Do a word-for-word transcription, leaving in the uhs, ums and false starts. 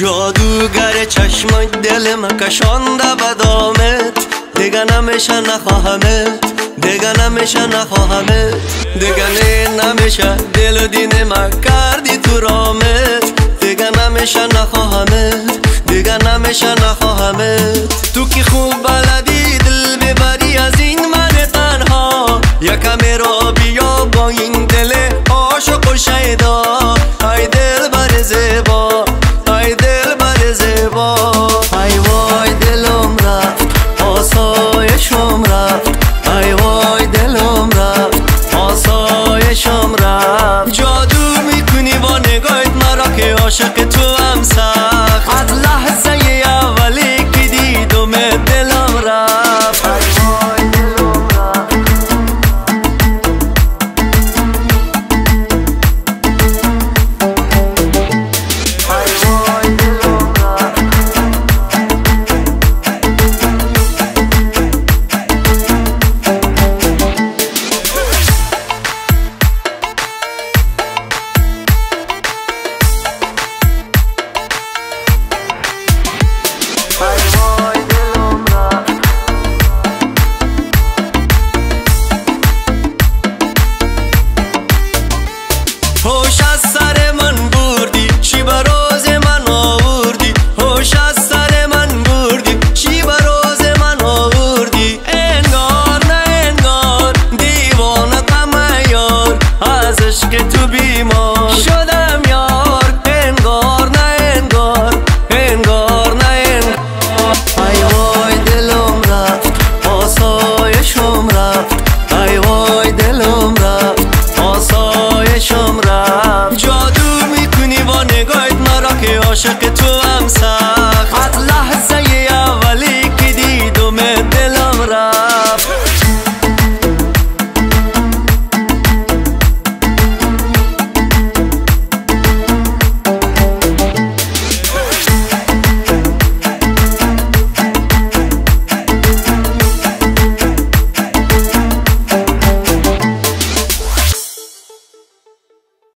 جادوگر چشم دلم کشاند به دامت، دیگه نمیشه نخواهمت، دیگه نمیشه نخواهمت، دیگه نه نمیشه دل و دینم کردی تو رامت، دیگه نمیشه نخواهمت، دیگه نمیشه نخواهمت. تو که خوب بلدی دل ببری از این من تنها، یکمی را بیا با این دل عاشق و شیدا. ای دل بر زیبا، ای دل بر زیبا، ای وای دلم رفت آسایشم رفت، ای وای دلم رفت آسایشم رفت. جادو میکنی با نگاهت مرا که عاشق تو هم سخت، از لحظه اولی که دیدم دلم رفت. هوش از سر من بردی چی به روز من آوردی، هوش از سر من بردی چی به روز من آوردی. انگار نه انگار دیوانه تم یار، از عشق تو بیمار شدم یار. انگار نه انگار، انگار نه انگار. ای وای دلم رفت آسایشم رفت، ای وای دلم رفت آسایشم رفت. جادو میکنی با نگاهت مرا که عاشق تو هم سخت.